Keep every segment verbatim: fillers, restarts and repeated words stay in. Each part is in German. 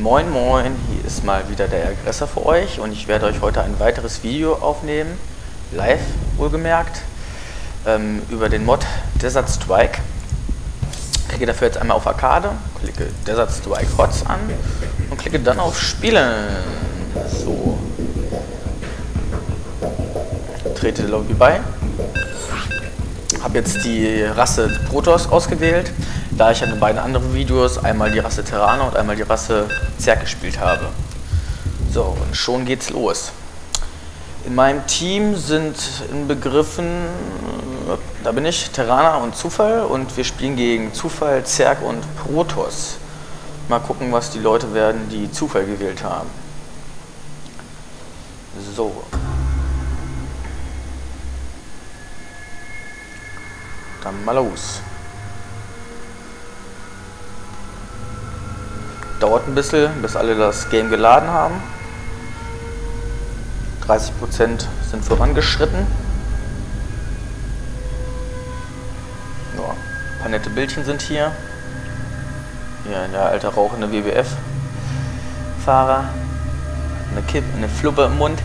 Moin Moin, hier ist mal wieder der Aggressor für euch und ich werde euch heute ein weiteres Video aufnehmen, live wohlgemerkt, ähm, über den Mod Desert Strike. Ich klicke dafür jetzt einmal auf Arcade, klicke Desert Strike H O T S an und klicke dann auf Spielen. So. Trete der Lobby bei. Habe jetzt die Rasse Protoss ausgewählt, da ich ja in beiden anderen Videos einmal die Rasse Terraner und einmal die Rasse Zerg gespielt habe. So, und schon geht's los. In meinem Team sind inbegriffen, da bin ich, Terraner und Zufall, und wir spielen gegen Zufall, Zerg und Protoss. Mal gucken, was die Leute werden, die Zufall gewählt haben. So. Dann mal los. Dauert ein bisschen, bis alle das Game geladen haben. dreißig Prozent sind vorangeschritten. Ja, ein paar nette Bildchen sind hier. Hier der alte rauchende W W F-Fahrer. Eine Kippe, eine Fluppe im Mund.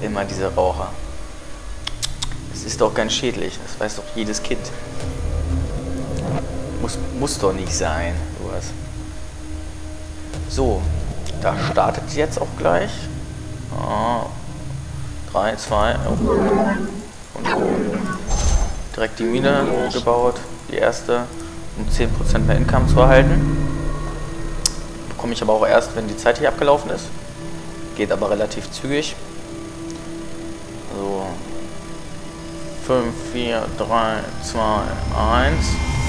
Immer diese Raucher. Es ist doch ganz schädlich, das weiß doch jedes Kind. Muss, muss doch nicht sein, sowas. So, da startet jetzt auch gleich. drei, zwei, und so. Direkt die Mine gebaut, die erste, um zehn Prozent mehr Income zu erhalten. Bekomme ich aber auch erst, wenn die Zeit hier abgelaufen ist. Geht aber relativ zügig. So, fünf, vier, drei, zwei, eins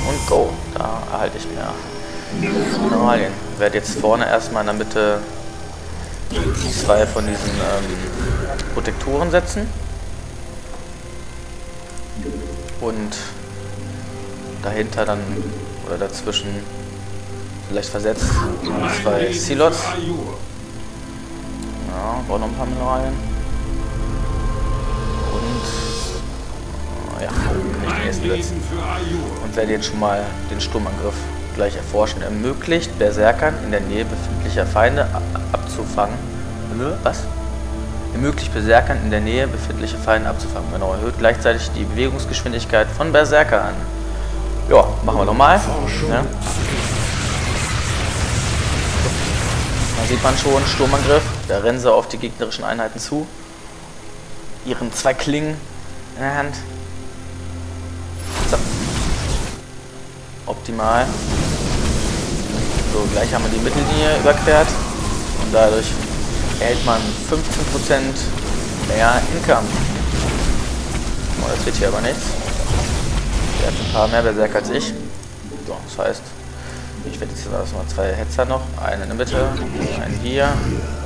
und go. Da erhalte ich mir Mineralien. Ich werde jetzt vorne erstmal in der Mitte zwei von diesen ähm, Protektoren setzen. Und dahinter dann, oder dazwischen, vielleicht versetzt, zwei Zealots. Ja, brauche noch ein paar Mineralien. Ja, kann ich den ersten setzen. Und werde jetzt schon mal den Sturmangriff gleich erforschen. Ermöglicht Berserkern in der Nähe befindlicher Feinde abzufangen. Was? Ermöglicht Berserkern in der Nähe befindliche Feinde abzufangen. Genau, erhöht gleichzeitig die Bewegungsgeschwindigkeit von Berserkern. Ja, machen wir nochmal. Ja. Da sieht man schon, Sturmangriff. Da rennen sie auf die gegnerischen Einheiten zu. Ihren zwei Klingen in der Hand. Optimal. So, gleich haben wir die Mittellinie überquert und dadurch erhält man fünfzehn Prozent mehr Income. Oh, das wird hier aber nichts. Der hat ein paar mehr Berserker als ich. So, das heißt, ich werde jetzt erstmal zwei Hetzer noch, einen in der Mitte, einen hier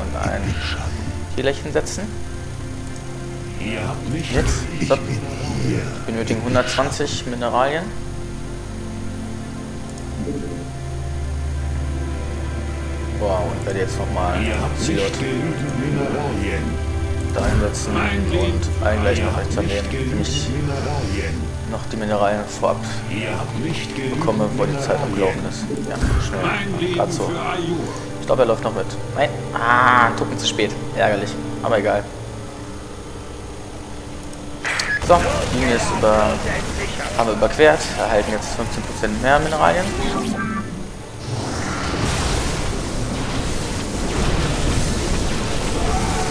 und einen hierlächen setzen. Jetzt, so, benötigen hundertzwanzig Mineralien. Wow, und werde jetzt nochmal Zealot da einsetzen und allen gleich noch rechts daneben, wenn ich noch die Mineralien vorab bekomme, bevor die Zeit abgelaufen ist. Ja, schnell, gerade so. Ich glaube, er läuft noch mit. Nein, ah, Tuppen zu spät, ärgerlich, aber egal. So, die Linie ist über, haben wir überquert, erhalten jetzt fünfzehn Prozent mehr Mineralien.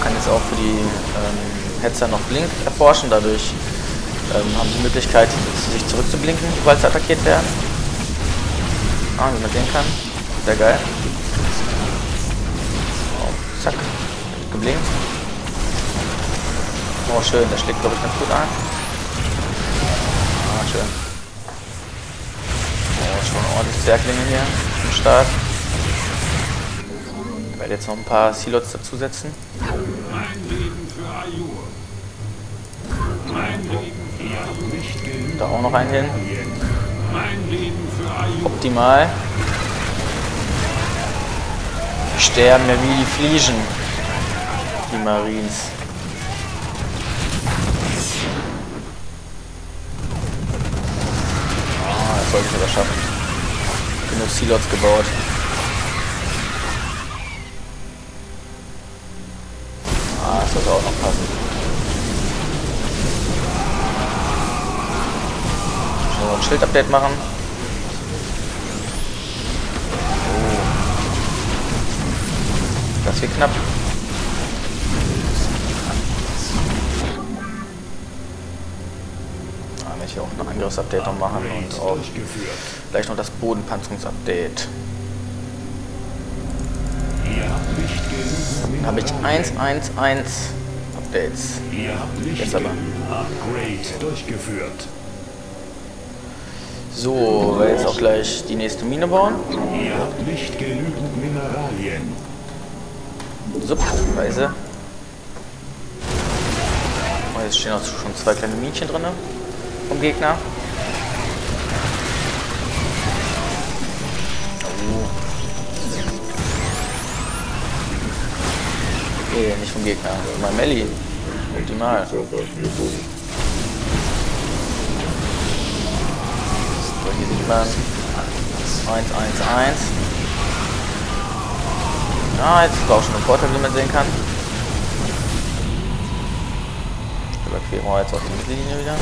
Kann jetzt auch für die ähm, Hetzer noch Blink erforschen, dadurch ähm, haben sie die Möglichkeit, sich zurückzublinken, sobald sie attackiert werden. Ah, wie man sehen kann, sehr geil. Oh, zack, geblinkt. Oh schön, das schlägt glaube ich ganz gut ein. Ah, schön. Oh, schon ordentlich Zerglinge hier am Start. Ich werde jetzt noch ein paar Zealots dazusetzen. Da auch noch einen hin. Optimal. Sterben ja wie die Fliegen. Die Marines. Folge sogar schaffen. Genug Zealots gebaut. Ah, das sollte auch noch passen. Schon mal ein Schild-Update machen. Oh. Das wird knapp. Auch ein Angriffsupdate noch machen und auch gleich noch das Bodenpanzerungsupdate. Dann habe ich eins eins eins Updates. Jetzt aber. So, wir jetzt auch gleich die nächste Mine bauen. Subweise. Oh, jetzt stehen auch schon zwei kleine Minchen drin. Vom Gegner. Oh. Nee, nicht vom Gegner. Mein Melli. Optimal. So, hier sieht man. eins eins eins. Ah, jetzt ist auch schon ein Vorteil, wie man sehen kann. Überqueren wir jetzt auf die Mittellinie wieder.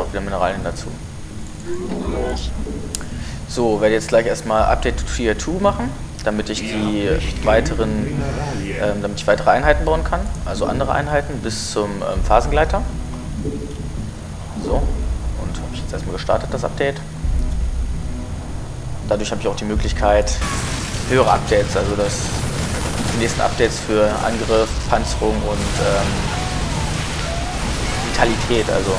Auch wieder Mineralien dazu. So, werde jetzt gleich erstmal Update Tier zwei machen, damit ich die weiteren, ähm, damit ich weitere Einheiten bauen kann, also andere Einheiten bis zum ähm, Phasengleiter. So, und habe ich jetzt erstmal gestartet, das Update. Dadurch habe ich auch die Möglichkeit, höhere Updates, also das die nächsten Updates für Angriff, Panzerung und ähm, Vitalität, also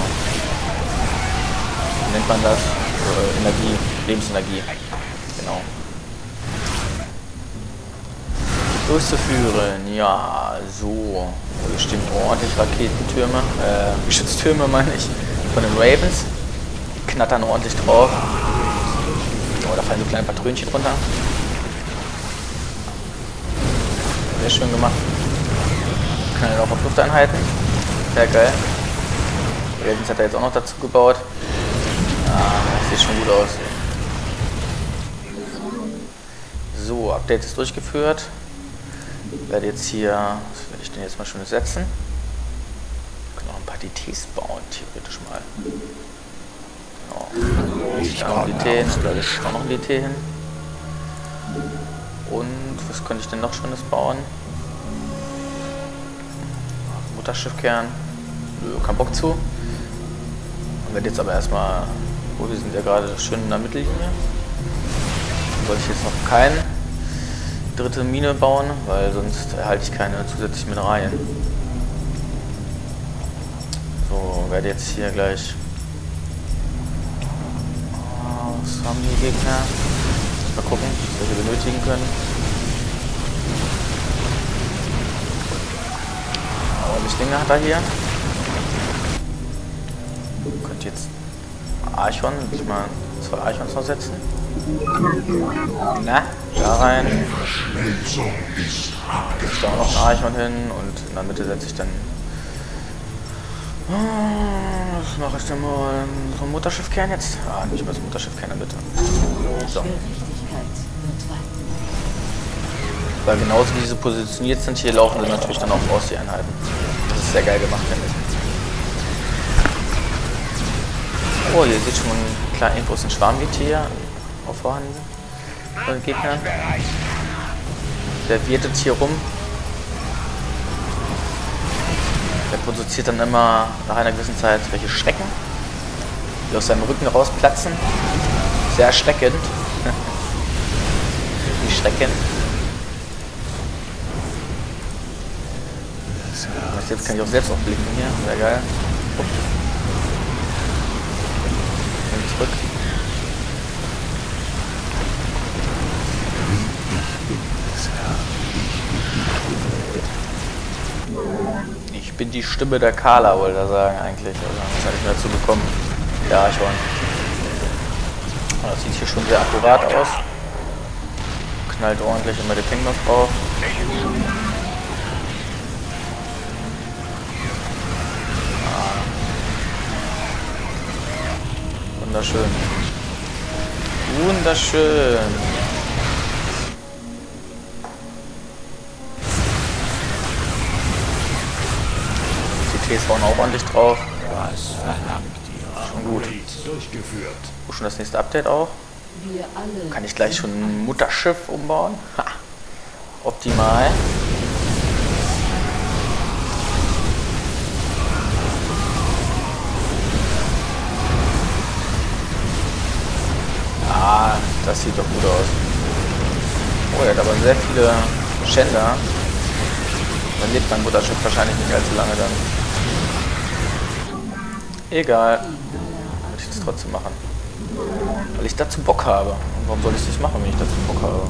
nennt man das äh, Energie, Lebensenergie. Genau. Durchzuführen, ja, so. Hier stehen ordentlich Raketentürme, äh, Geschütztürme meine ich, von den Ravens. Die knattern ordentlich drauf. Oh, da fallen so kleine Patronchen runter. Sehr schön gemacht. Kann ja auch auf Lufteinheiten. Sehr geil. Die Ravens hat er jetzt auch noch dazu gebaut. Ah, das sieht schon gut aus. So, Update ist durchgeführt. Ich werde jetzt hier, was werde ich denn jetzt mal schönes setzen? Wir können auch ein paar D Ts bauen, theoretisch mal. Genau. Ich kann auch ein D T hin, ich kann auch ein D T hin. Und was könnte ich denn noch schönes bauen? Mutterschiffkern. Nö, kein Bock zu. Ich werde jetzt aber erstmal. Oh, wir sind ja gerade schön in der Mittellinie. Wollte ich jetzt noch keine dritte Mine bauen, weil sonst erhalte ich keine zusätzlichen Mineralien. So, werde jetzt hier gleich. Oh, was haben die Gegner? Mal gucken, was wir benötigen können. Aber nicht länger hat er hier. Könnt ihr jetzt. Archon, will ich mal zwei Archons noch setzen. Na, da rein. Ich da auch noch ein Archon hin und in der Mitte setze ich dann. Was mache ich denn mal? So ein Mutterschiffkern jetzt? Ah, nicht mal so ein Mutterschiffkern in der Mitte. So. Weil genauso wie sie positioniert sind, hier laufen sie natürlich dann auch aus die Einheiten. Das ist sehr geil gemacht, finde ich. Oh, hier seht schon einen kleinen Infos in Schwarmgetier auch vorhanden von Gegnern. Der wirtet hier rum. Der produziert dann immer nach einer gewissen Zeit welche Schrecken, die aus seinem Rücken rausplatzen. Sehr erschreckend. Die Schrecken. Jetzt kann ich auch selbst aufblicken hier. Sehr geil. Ups. Zurück. Ich bin die Stimme der Kala, wollte er sagen eigentlich. Also das habe ich mir dazu bekommen. Ja, ich war. Das sieht hier schon sehr akkurat aus. knallt ordentlich immer der Ping noch drauf. Ah. Wunderschön. Wunderschön. C Ts hauen auch ordentlich drauf. Was verlangt ihr? Schon gut. Durchgeführt. Oh, schon das nächste Update auch. Wir alle kann ich gleich schon ein Mutterschiff umbauen. Ha. Optimal. Ah, das sieht doch gut aus. Oh, er hat aber sehr viele Schänder. Dann lebt mein Mutterschiff wahrscheinlich nicht allzu lange dann. Egal. Würde ich das trotzdem machen. Weil ich dazu Bock habe. Und warum soll ich es nicht machen, wenn ich dazu Bock habe?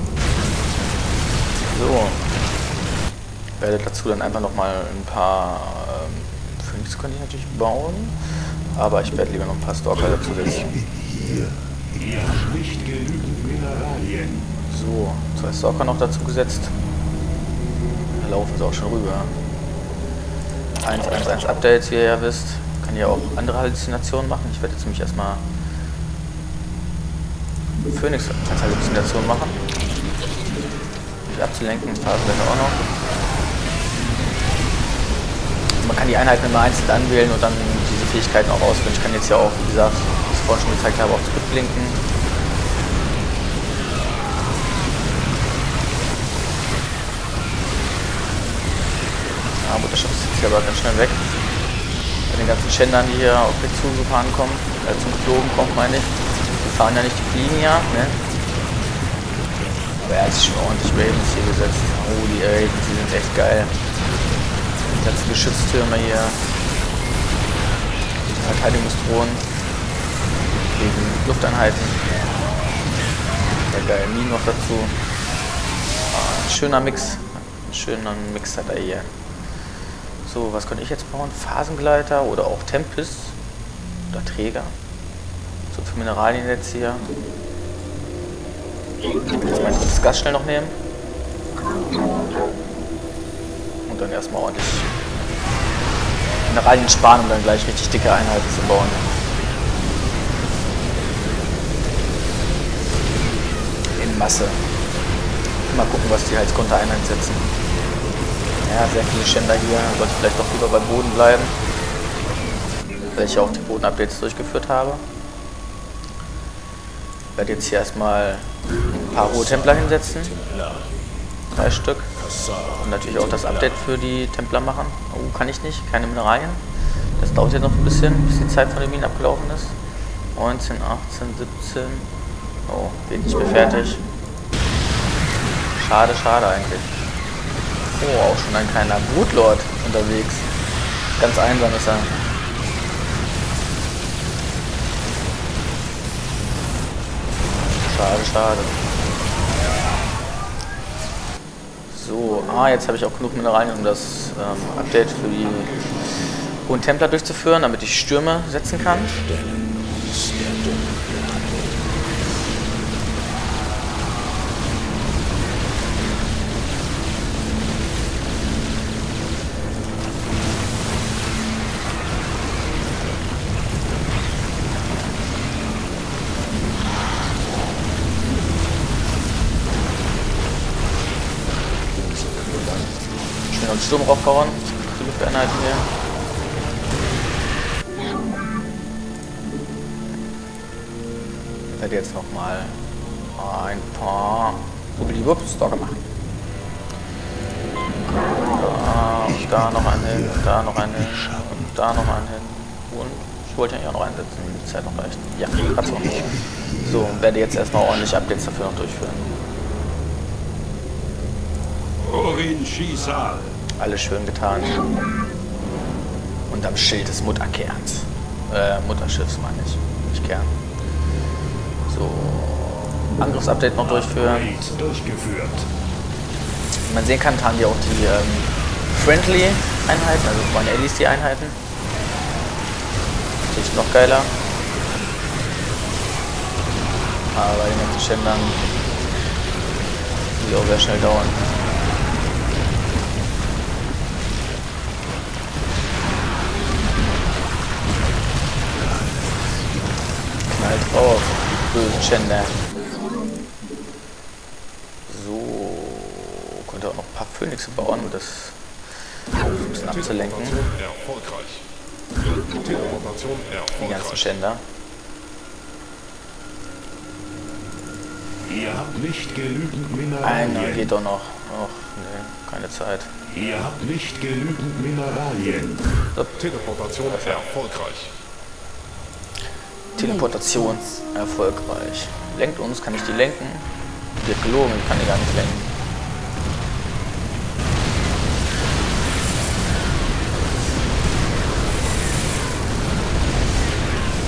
So. Ich werde dazu dann einfach nochmal ein paar ähm, Phoenix könnte ich natürlich bauen. Aber ich werde lieber noch ein paar Stalker dazu setzen. So, zwei Stalker noch dazu gesetzt. Da laufen sie auch schon rüber. eins eins eins Updates, wie ihr ja wisst. Ich kann ja auch andere Halluzinationen machen. Ich werde jetzt nämlich erstmal Phoenix als Halluzination machen. Um mich abzulenken, das Phasengleiter auch noch. Man kann die Einheiten immer einzeln anwählen und dann diese Fähigkeiten auch auswählen. Ich kann jetzt ja auch, wie gesagt, wie ich vorhin schon gezeigt habe, auch zurückblinken. Ah, Mutterschiff ist jetzt aber ganz schnell weg. Den ganzen Schändern, die hier auf mich zugefahren kommen, äh, zum Flogen kommt, meine ich. Die fahren ja nicht, die fliegen ja, ne? Aber er hat sich schon ordentlich Ravens hier gesetzt. Oh, die Ravens, die sind echt geil. Die ganzen Geschütztürme hier. Die Verteidigungsdrohnen. Gegen Lufteinheiten. Sehr geil. Minen noch dazu. Ah, ein schöner Mix. Ein schöner Mix hat er hier. So, was könnte ich jetzt bauen? Phasengleiter oder auch Tempest oder Träger. So für Mineralien jetzt hier. Ich will jetzt mein drittes Gas schnell noch nehmen. Und dann erstmal ordentlich Mineralien sparen, um dann gleich richtig dicke Einheiten zu bauen. In Masse. Mal gucken, was die als Kontereinheit setzen. Ja, sehr viele Schänder hier, sollte vielleicht doch lieber beim Boden bleiben, weil ich ja auch die Bodenupdates durchgeführt habe. Ich werde jetzt hier erstmal ein paar hohe Templer hinsetzen, drei Stück, und natürlich auch das Update für die Templer machen. Oh, kann ich nicht, keine Mineralien, das dauert ja noch ein bisschen, bis die Zeit von den Minen abgelaufen ist. neunzehn, achtzehn, siebzehn, oh, bin nicht mehr fertig. Schade, schade eigentlich. Oh, auch schon ein kleiner Brutlord unterwegs. Ganz einsam ist er. Schade, schade. So, ah, jetzt habe ich auch genug Mineralien, um das ähm, Update für die hohen Templer durchzuführen, damit ich Stürme setzen kann. Sturm raufhauen, die Lufteinheiten hier. Ich werde jetzt nochmal ein paar Wubbeliwupps da gemacht. Da und da noch einen hin, und da noch einen hin, und da noch einen hin. Und ich wollte ja auch noch einsetzen, wenn die Zeit noch reicht. Ja, hat's auch. So, werde jetzt erstmal ordentlich Updates dafür noch durchführen. Alles schön getan. Und am Schild des Mutterkerns. Äh, Mutterschiffs meine ich. Nicht Kern. So. Angriffsupdate noch durchführen. Wie man sehen kann, taten die auch die ähm, Friendly-Einheiten, also von Allies die Einheiten. Natürlich noch geiler. Aber bei den ganzen Schändern die auch sehr schnell dauern. Knallt drauf, böse Schänder. So, könnte auch noch ein paar Phönixe bauen, um das ein bisschen abzulenken. Die ganzen Schänder. Ihr habt nicht genügend Mineralien. Einer geht doch noch. Och, nee, keine Zeit. Ihr habt nicht genügend Mineralien. So. Teleportation erfolgreich. Teleportation erfolgreich. Lenkt uns, kann ich die lenken? Die hat gelogen, ich kann die gar nicht lenken.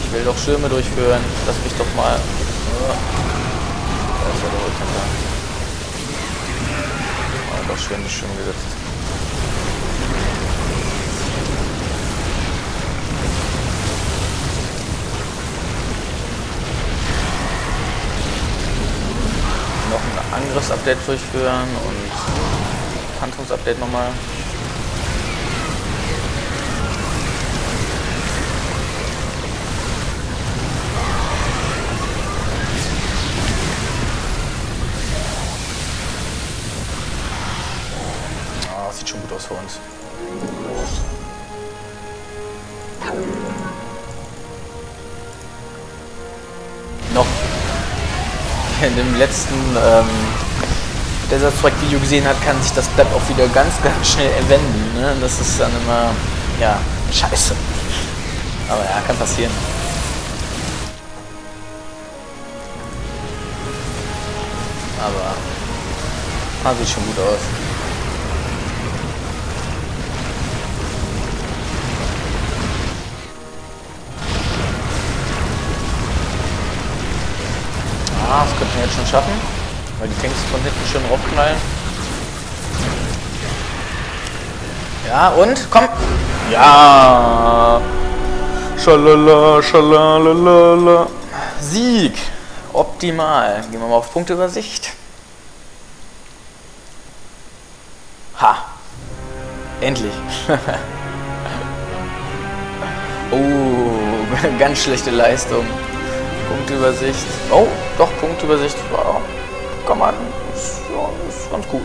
Ich will doch Schirme durchführen. Lass mich doch mal. Das ist ja der Holzhändler. Oh, doch schön, schön gesetzt. Noch ein Angriffsupdate durchführen und Panzerungsupdate nochmal. Sieht schon gut aus für uns. Noch in dem letzten ähm, Desert Strike Video gesehen hat, kann sich das Blatt auch wieder ganz, ganz schnell erwenden. Ne? Das ist dann immer, ja, scheiße. Aber ja, kann passieren. Aber ah, sieht schon gut aus. Ah, das könnten wir jetzt schon schaffen, weil die Tanks von hinten schön raufknallen. Ja, und? Komm! Ja! Schalala, schalalala. Sieg! Optimal. Gehen wir mal auf Punkteübersicht. Ha! Endlich! Oh, ganz schlechte Leistung. Punktübersicht. Oh, doch, Punktübersicht. Wow. Kann man. Ist, ja, ist ganz gut.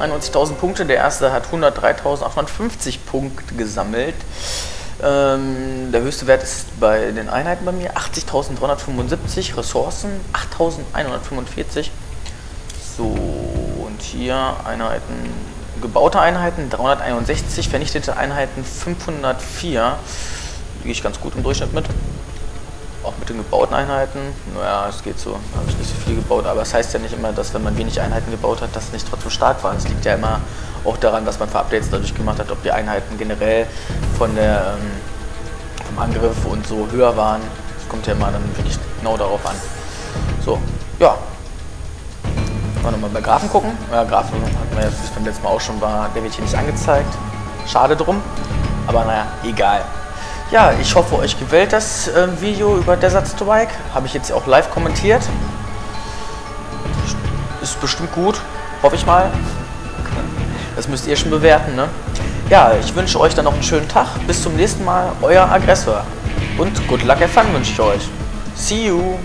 einundneunzigtausend Punkte. Der erste hat hundertdreitausendachthundertfünfzig Punkte gesammelt. Ähm, der höchste Wert ist bei den Einheiten bei mir achtzigtausenddreihundertfünfundsiebzig. Ressourcen achttausendeinhundertfünfundvierzig. So, und hier Einheiten. Gebaute Einheiten dreihunderteinundsechzig. Vernichtete Einheiten fünfhundertvier. Liege ich ganz gut im Durchschnitt mit. Auch mit den gebauten Einheiten, naja, es geht so, da habe ich nicht so viel gebaut, aber es heißt ja nicht immer, dass wenn man wenig Einheiten gebaut hat, dass nicht trotzdem stark waren. Es liegt ja immer auch daran, dass man Updates dadurch gemacht hat, ob die Einheiten generell von der, ähm, vom Angriff und so höher waren. Das kommt ja immer dann wirklich genau darauf an. So, ja. Mal nochmal bei Grafen gucken. Ja, Grafen hatten wir ja beim letzten Mal auch schon, war, der wird hier nicht angezeigt. Schade drum, aber naja, egal. Ja, ich hoffe, euch gefällt das äh, Video über Desert Strike. Habe ich jetzt auch live kommentiert. Ist bestimmt gut, hoffe ich mal. Das müsst ihr schon bewerten, ne? Ja, ich wünsche euch dann noch einen schönen Tag. Bis zum nächsten Mal, euer Aggressor. Und good luck and fun wünsche ich euch. See you!